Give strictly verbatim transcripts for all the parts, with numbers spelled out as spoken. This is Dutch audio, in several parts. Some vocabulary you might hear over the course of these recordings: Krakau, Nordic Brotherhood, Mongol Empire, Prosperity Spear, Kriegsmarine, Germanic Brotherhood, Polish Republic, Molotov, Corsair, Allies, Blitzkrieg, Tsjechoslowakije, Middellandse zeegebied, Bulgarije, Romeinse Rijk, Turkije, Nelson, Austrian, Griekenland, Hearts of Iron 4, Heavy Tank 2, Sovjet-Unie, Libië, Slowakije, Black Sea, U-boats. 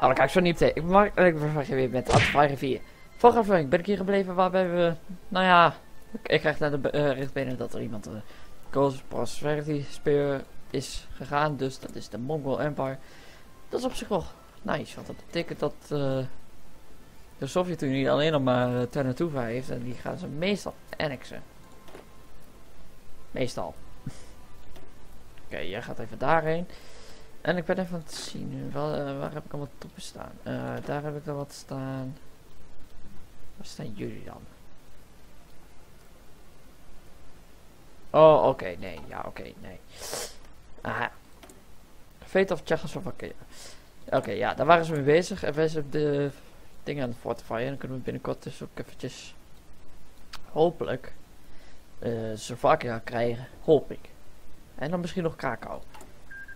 Nou, dan kan ik zo niet meteen. Ik mag ik vervangen weer met Hearts of Iron vier. Vorige aflevering ben ik hier gebleven waarbij we... Nou ja, ik krijg naar de uh, richtbenen dat er iemand... Uh, Prosperity Spear is gegaan. Dus dat is de Mongol Empire. Dat is op zich wel nice. Want dat betekent dat... Uh, de Sovjet-Unie alleen nog maar uh, Ternatuva heeft. En die gaan ze meestal annexen. Meestal. Oké, okay, jij gaat even daarheen. En ik ben even aan het zien. Wel, uh, waar heb ik allemaal troepen staan? Uh, daar heb ik dan wat staan. Waar staan jullie dan? Oh, oké, okay, nee. Ja, oké, okay, nee. Aha. Fate of Tsjechoslowakije. Oké, okay, ja, daar waren ze mee bezig. En wij zijn op de dingen aan het fortifyen. En dan kunnen we binnenkort dus ook eventjes... Hopelijk... Uh, Slowakije gaan krijgen. Hoop ik. En dan misschien nog Krakau.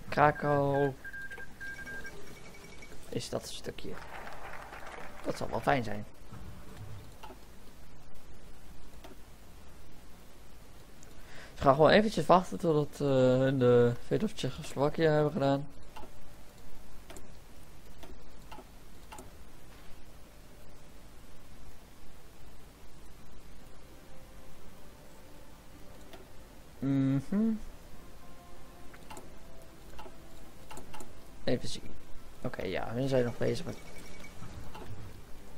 Krakau... Is dat stukje. Dat zal wel fijn zijn. Dus ik ga gewoon eventjes wachten totdat uh, de Fate of Tsjechoslowakije hebben gedaan. Mm-hmm. Even zien. Oké, okay, ja, we zijn nog bezig met...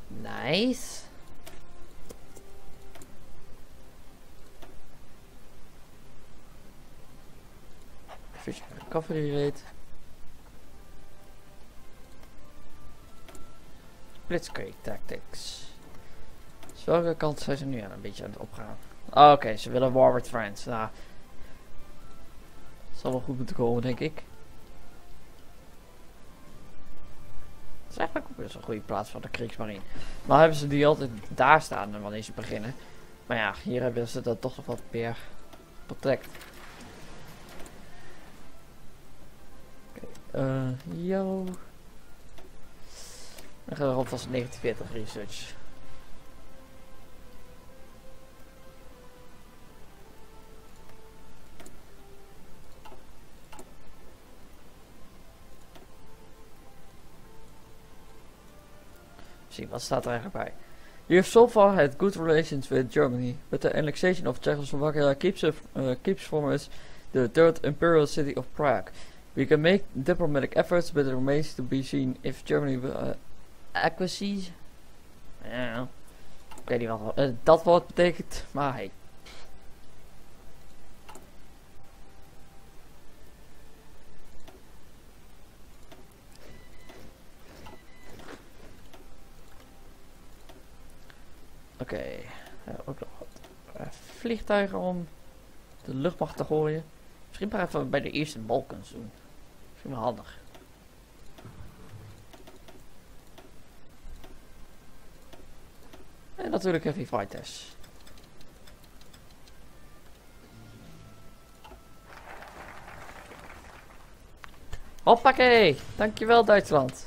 Nice. Even een koffie rate. Blitzkrieg tactics. Dus welke kant zijn ze nu aan een beetje aan het opgaan? Oh, oké, okay, ze willen war with friends. Nou, zal wel goed moeten komen, denk ik. Dat is eigenlijk ook best een goede plaats van de Kriegsmarine. Maar hebben ze die altijd daar staan wanneer ze beginnen. Maar ja, hier hebben ze dat toch nog wat meer protect. Oké, okay, uh, yo. Dan gaan we rond vast negentien veertig research. Wat staat er eigenlijk bij? You have so far had good relations with Germany, but the annexation of Czechoslovakia keeps, a, uh, keeps from us the third imperial city of Prague. We can make diplomatic efforts, but it remains to be seen if Germany will uh, acquiesce. Yeah. Ik weet niet wat uh, dat woord betekent, maar hey. Oké, okay. uh, ook nog wat uh, vliegtuigen om de luchtmacht te gooien. Misschien maar even bij de eerste Balkans doen. Misschien wel handig. En natuurlijk heavy fighters. Hoppakee, dankjewel Duitsland.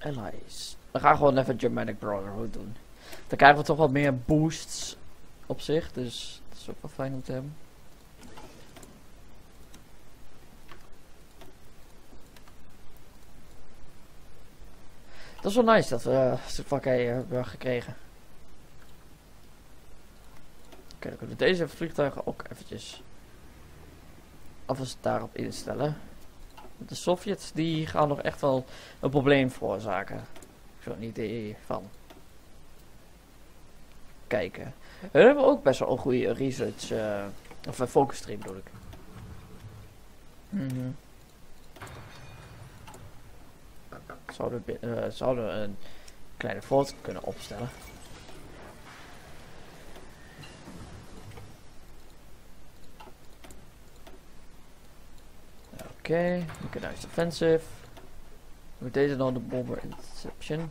Allies. We gaan gewoon even Germanic Brotherhood doen. Dan krijgen we toch wat meer boosts op zich, dus dat is ook wel fijn om te hebben. Dat is wel nice dat we Slowakije uh, hebben gekregen. Oké, okay, dan kunnen we deze vliegtuigen ook eventjes alvast daarop instellen. De Sovjets die gaan nog echt wel een probleem veroorzaken. Zo'n idee van. Kijken. We hebben ook best wel een goede research. Uh, of een focus stream bedoel ik. Mm-hmm. Zouden we uh, zouden een kleine fort kunnen opstellen. Oké, we kunnen uit offensive. Met deze dan de bomber interception.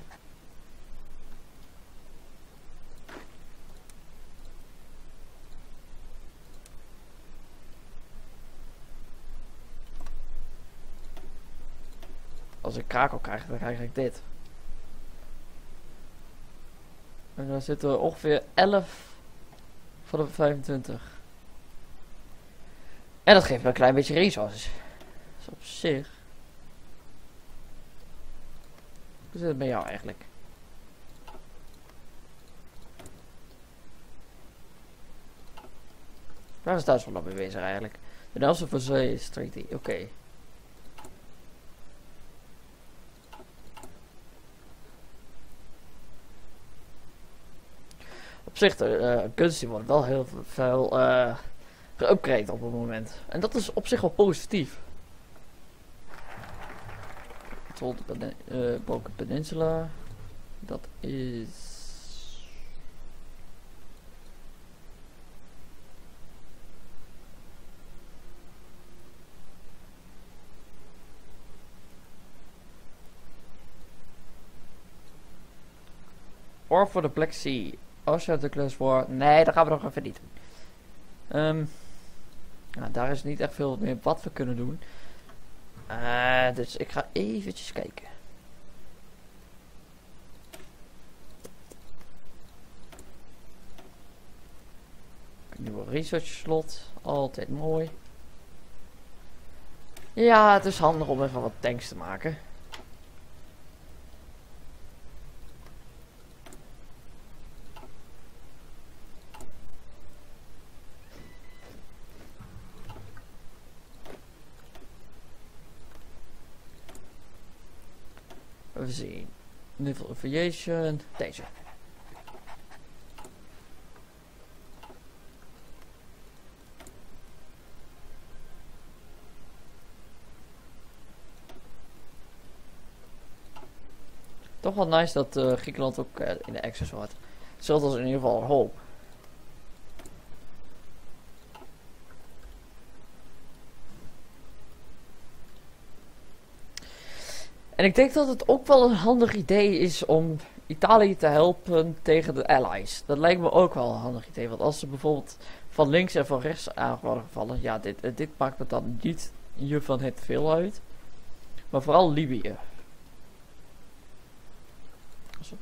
als ik Krakau krijg, dan krijg ik dit. En dan zitten we ongeveer elf van de vijfentwintig. En dat geeft me een klein beetje resources. Dus op zich. Hoe zit het bij jou eigenlijk? Waar is Duitsland dan mee bezig eigenlijk? De Nelson van Zee Treaty, oké. Okay. Op zich, de uh, kunst wordt wel heel veel uh, geupgrade op het moment. En dat is op zich wel positief. De uh, Balkan Peninsula. Dat is... War for the Black Sea. Austria declares war. Nee, daar gaan we nog even niet doen. Um, nou, daar is niet echt veel meer wat we kunnen doen. Uh, dus ik ga eventjes kijken. Een nieuwe research slot. Altijd mooi. Ja, het is handig om even wat tanks te maken. Even zien. Naval Aviation. Deze. Toch wel nice dat uh, Griekenland ook uh, in de access wordt. Hetzelfde als in ieder geval hoop. En ik denk dat het ook wel een handig idee is om Italië te helpen tegen de Allies. Dat lijkt me ook wel een handig idee. Want als ze bijvoorbeeld van links en van rechts aan worden gevallen. Ja, dit, dit maakt me dan niet hiervan het veel uit. Maar vooral Libië. Oké,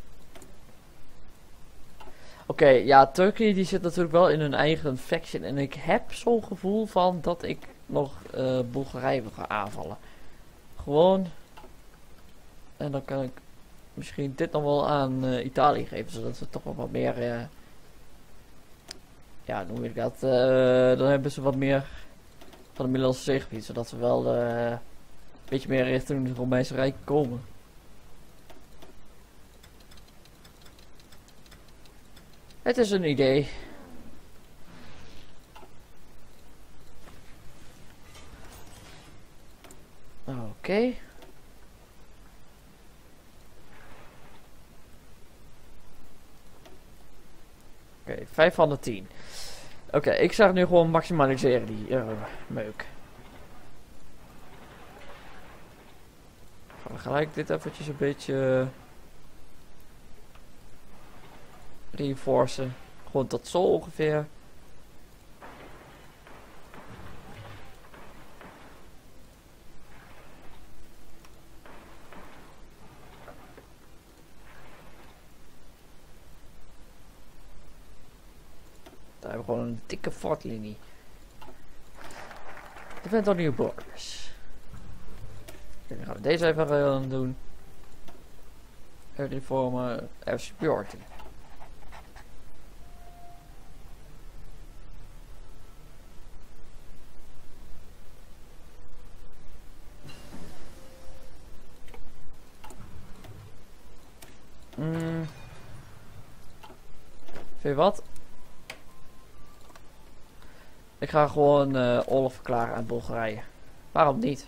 okay, ja, Turkije die zit natuurlijk wel in hun eigen faction. En ik heb zo'n gevoel van dat ik nog uh, Bulgarije wil gaan aanvallen. Gewoon... En dan kan ik misschien dit nog wel aan uh, Italië geven, zodat ze toch wel wat meer, uh, ja, noem ik dat, uh, dan hebben ze wat meer van het Middellandse zeegebied, zodat ze wel uh, een beetje meer richting het Romeinse Rijk komen. Het is een idee. Oké. Okay. Oké, okay, vijf van de tien. Oké, okay, ik zag nu gewoon maximaliseren die uh, meuk. Gaan we gelijk dit eventjes een beetje... reinforcen. Gewoon tot zo ongeveer. Gewoon een dikke fortlinie. Defend all new borders. Dan gaan we deze even doen. Even vormen. Air security. Mm. Vind je wat? Ik ga gewoon uh, oorlog verklaren aan Bulgarije. Waarom niet?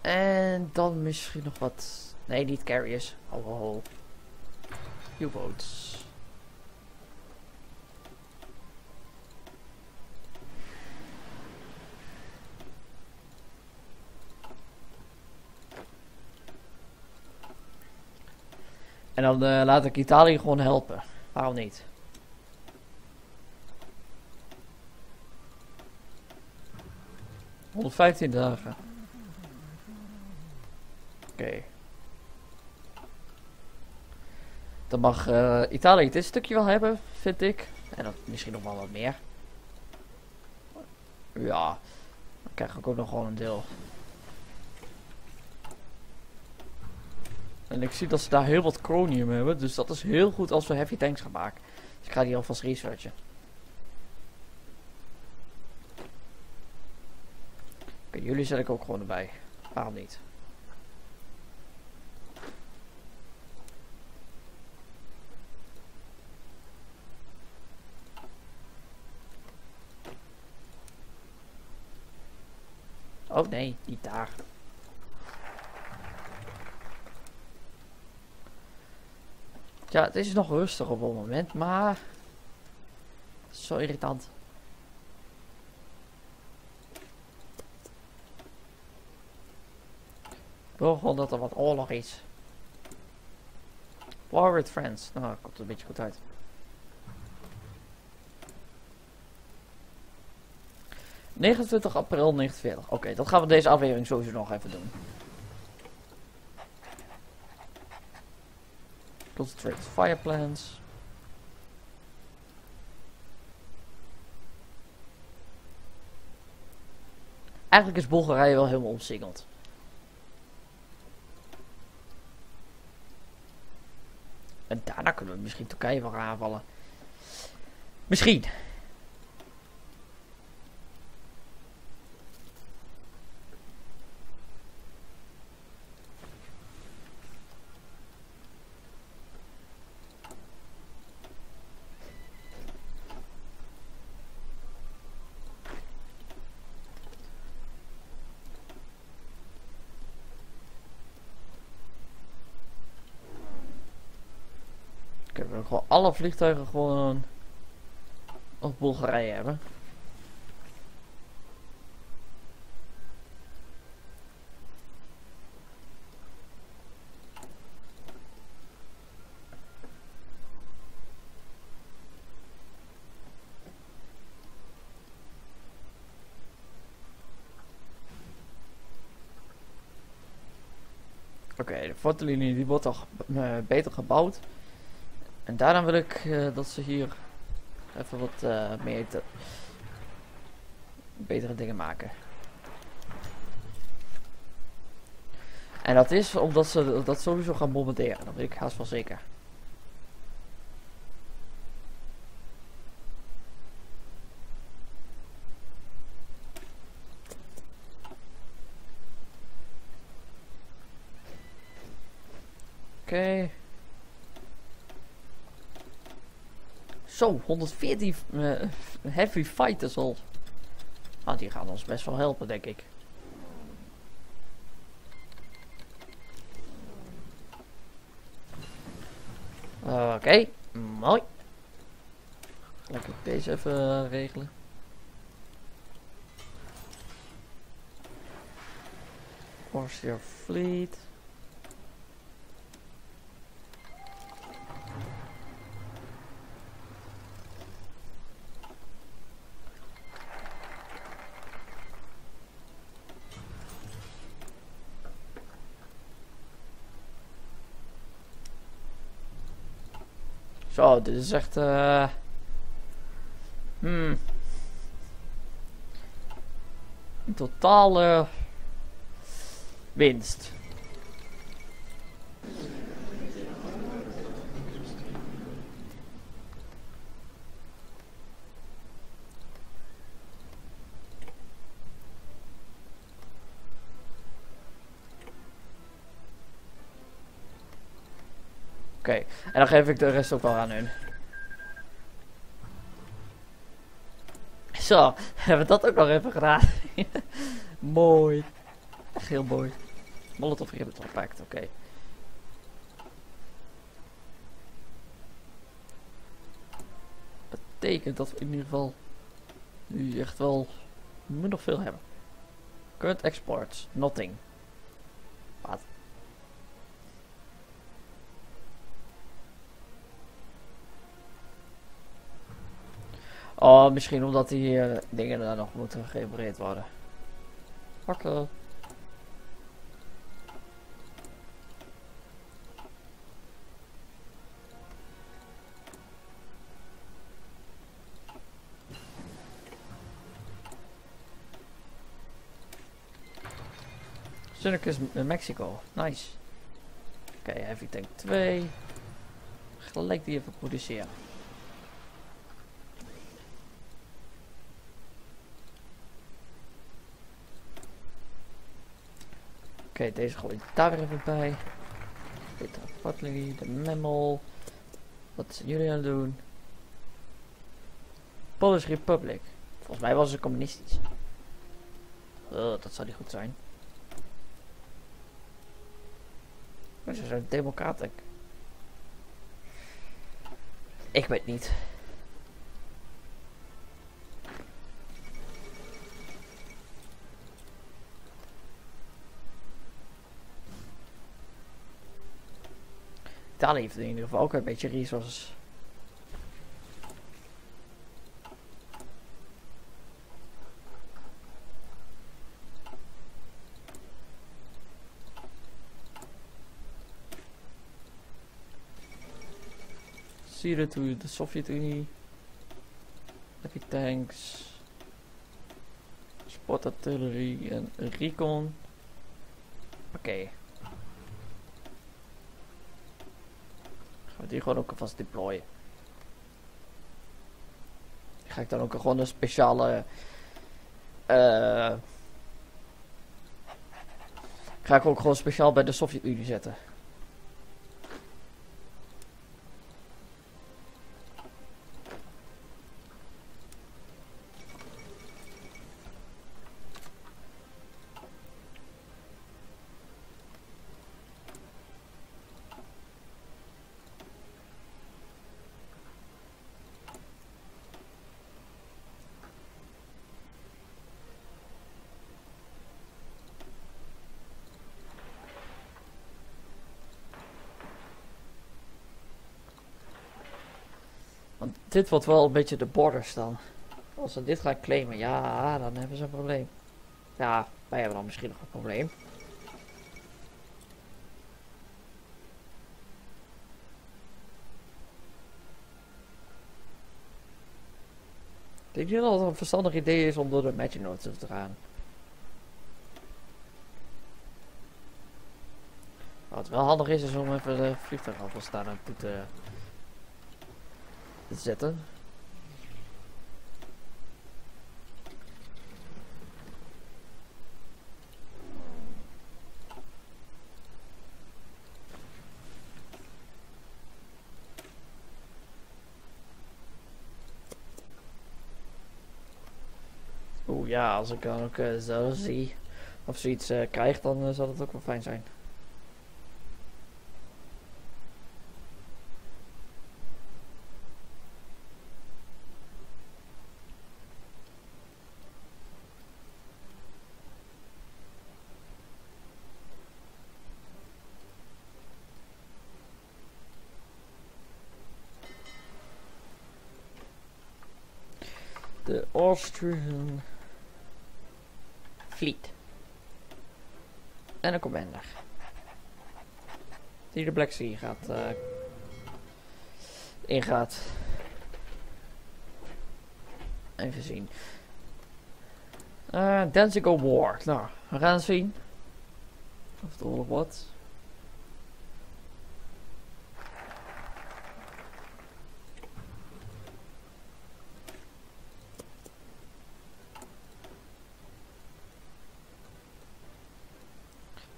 En dan misschien nog wat... Nee, niet carriers. Ho ho ho. U-boats. En dan uh, laat ik Italië gewoon helpen. Waarom niet? honderdvijftien dagen. Oké. Okay. Dan mag uh, Italië dit stukje wel hebben, vind ik. En dat misschien nog wel wat meer. Ja. Dan krijg ik ook nog gewoon een deel. En ik zie dat ze daar heel wat kronium hebben. Dus dat is heel goed als we heavy tanks gaan maken. Dus ik ga die alvast researchen. Oké, jullie zet ik ook gewoon erbij. Waarom niet? Oh nee, niet daar. Ja, het is nog rustig op het moment, maar het is zo irritant. Ik wil gewoon dat er wat oorlog is. War with friends. Nou, dat komt er een beetje goed uit. negenentwintig april negentien veertig. Oké, okay, dat gaan we deze aflevering sowieso nog even doen. Concentrate fire plants. Eigenlijk is Bulgarije wel helemaal omsingeld. En daarna kunnen we misschien Turkije wel aanvallen. Misschien. Gewoon alle vliegtuigen gewoon op Bulgarije hebben. Oké, okay, de frontlinie die wordt al uh, beter gebouwd. En daarna wil ik uh, dat ze hier even wat uh, meer te betere dingen maken. En dat is omdat ze dat sowieso gaan bombarderen. Dat weet ik haast wel zeker. Oké. Okay. Zo, honderdveertien uh, heavy fighters al. Ah, die gaan ons best wel helpen, denk ik. Uh, Oké, okay. Mooi. Laat ik deze even uh, regelen. Corsair Fleet. Zo, dit is echt uh... hmm. een totale winst. Oké, okay. En dan geef ik de rest ook wel aan hun. Zo, hebben we dat ook nog even gedaan. Mooi. Echt heel mooi. Molotov hier hebben we het gepakt, oké. Okay. Betekent dat we in ieder geval nu echt wel we nog veel hebben. Current exports, nothing. Wat? Oh, misschien omdat die uh, dingen daar nog moeten gerepareerd worden. Oké. Okay. Sunnicus in Mexico. Nice. Oké, okay, Heavy Tank twee. Gelijk die even produceren. Oké, okay, deze gooi daar weer even bij. Dit artillerie, de Memmel. Wat zijn jullie aan het doen? Polish Republic. Volgens mij was ze communistisch. Uh, dat zou niet goed zijn. Maar ze zijn democraten. Ik weet niet. Italië heeft in ieder geval ook een beetje resources. Syrië toe, de Sovjet-Unie. Heavy tanks. Sportartillerie en recon. Oké. Okay. Die gewoon ook alvast deployen. Ga ik dan ook gewoon een speciale. Uh, ga ik ook gewoon speciaal bij de Sovjet-Unie zetten. Dit wordt wel een beetje de borders dan. Als ze dit gaan claimen, ja, dan hebben ze een probleem. Ja, wij hebben dan misschien nog een probleem. Ik denk dat het een verstandig idee is om door de Maginot te gaan. Wat wel handig is, is om even de vliegtuig alvast daar naartoe te... te zetten. Oeh ja, als ik dan ook uh, zo zie of zoiets uh, krijg, dan uh, zal het ook wel fijn zijn. Austrian Fleet. En een commander. Die de Black Sea gaat uh, ingaat. Even zien. Uh, Dancing War. Nou, we gaan zien. Of de oorlog wat.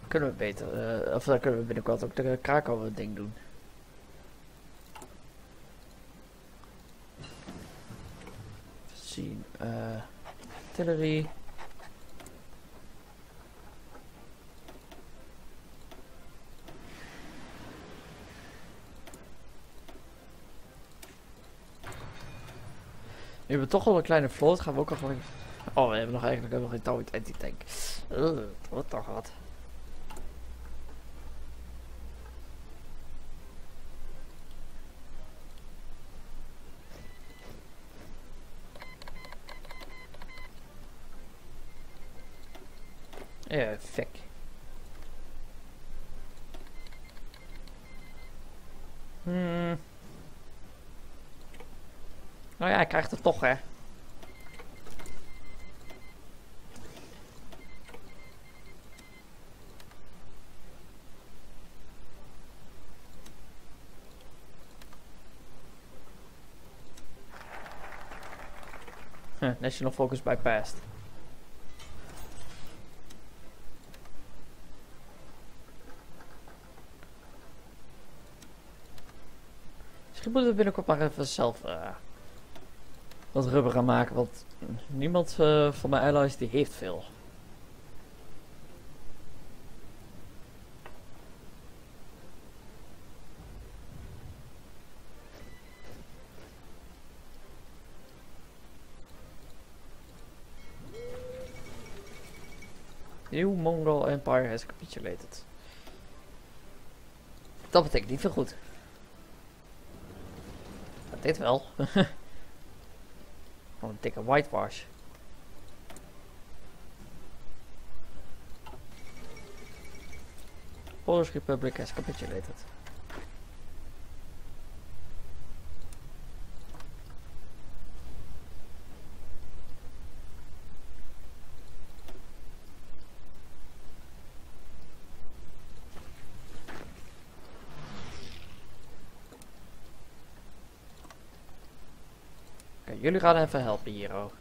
Kunnen we beter, uh, of dan kunnen we binnenkort ook de Krakau ding doen. Even zien, uh, artillerie. Nu hebben we toch al een kleine vloot, gaan we ook al gelijk... Oh, we hebben nog eigenlijk nog geen touw anti-tank. Uh, wat toch wat. Eh, fuck. Hmm. Nou ja, hij krijgt het toch, hè. Huh, National Focus bypassed. Misschien moeten we binnenkort maar even zelf uh, wat rubber gaan maken, want niemand uh, van mijn allies die heeft veel. New Mongol Empire has capitulated. Dat betekent niet veel goed. Dat dit wel. Oh, een dikke whitewash. Polish Republic has capitulated. Jullie gaan even helpen hier ook.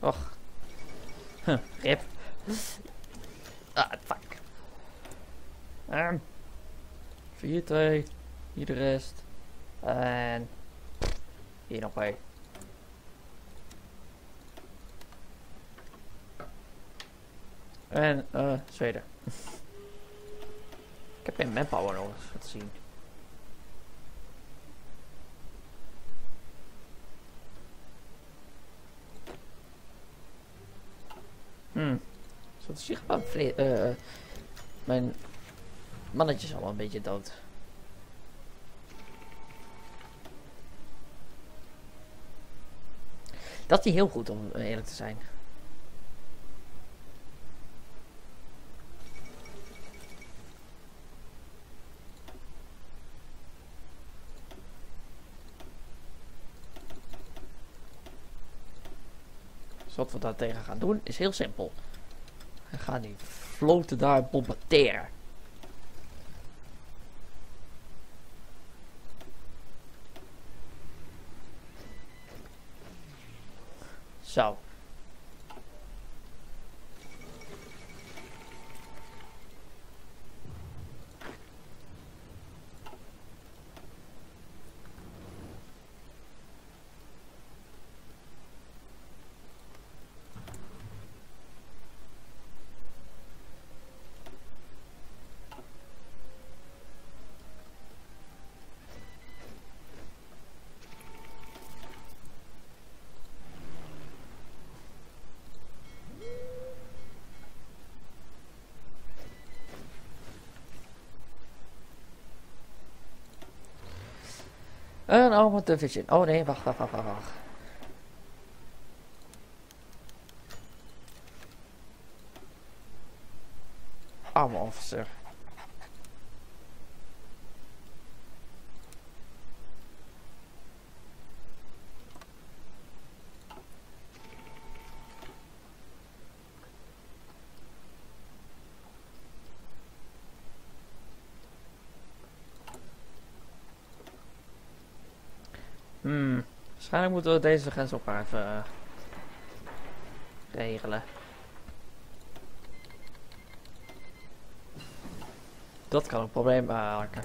Och. Huh, rip. Ah, fuck. Um. Hier twee, hier de rest en hier nog bij. En eh, uh, Zweden. Ik heb geen manpower nog eens wat zien. Hmm, zo zichtbaar uh, mijn mannetjes allemaal een beetje dood. Dat is niet heel goed om eerlijk te zijn. Dus wat we daar tegen gaan doen is heel simpel. We gaan die vloten daar bombarderen. Zo. Een armor division. Oh nee, wacht, wacht, wacht, wacht. Armor officer. Hmm, waarschijnlijk moeten we deze grens ook maar even uh, regelen. Dat kan een probleem maken.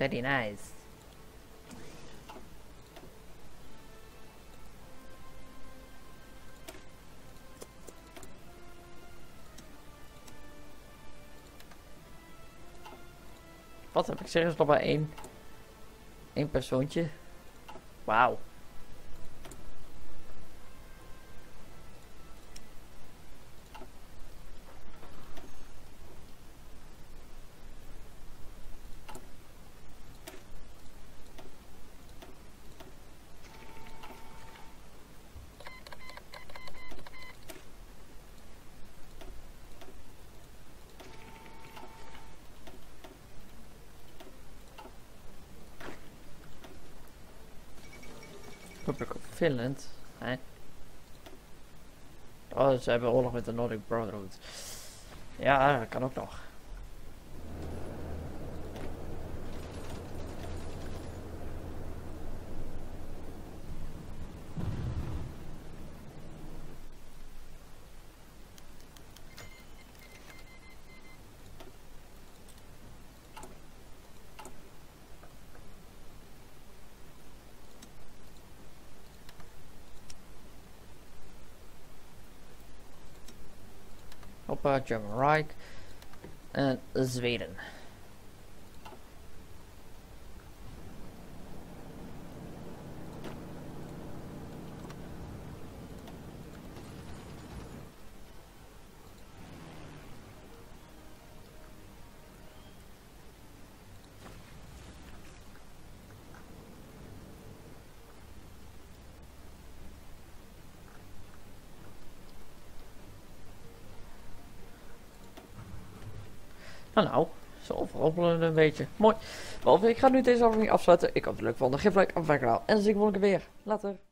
Very nice. Wat heb ik serieus nog maar één, één persoontje? Wauw. Finland. Hè? Oh, ze hebben oorlog met de Nordic Brotherhood. Ja, dat kan ook nog. German Reich en Zweden. Nou, nou, zo verhoppelen een beetje. Mooi. Wel, ik ga nu deze aflevering afsluiten. Ik hoop het leuk vond. Geef een like aan mijn kanaal. En dan zie ik morgen weer. Later.